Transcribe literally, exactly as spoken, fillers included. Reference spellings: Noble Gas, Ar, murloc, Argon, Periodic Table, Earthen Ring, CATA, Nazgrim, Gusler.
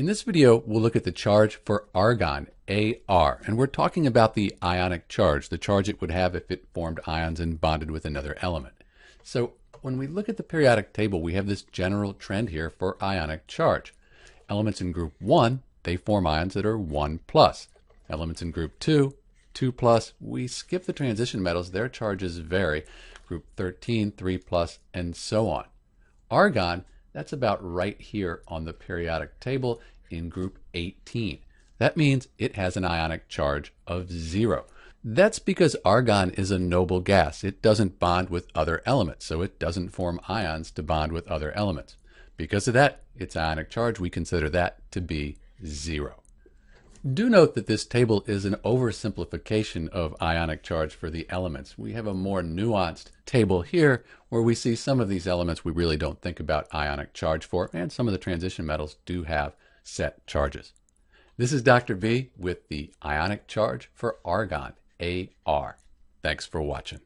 In this video, we'll look at the charge for argon, A R, and we're talking about the ionic charge, the charge it would have if it formed ions and bonded with another element. So when we look at the periodic table, we have this general trend here for ionic charge. Elements in group one, they form ions that are one plus. Elements in group two, two plus. We skip the transition metals, their charges vary. Group thirteen, three plus, and so on. Argon, that's about right here on the periodic table in group eighteen. That means it has an ionic charge of zero. That's because argon is a noble gas. It doesn't bond with other elements, so it doesn't form ions to bond with other elements. Because of that, its ionic charge, we consider that to be zero. Do note that this table is an oversimplification of ionic charge for the elements. We have a more nuanced table here where we see some of these elements we really don't think about ionic charge for, and some of the transition metals do have set charges. This is Doctor V with the ionic charge for argon, A R. Thanks for watching.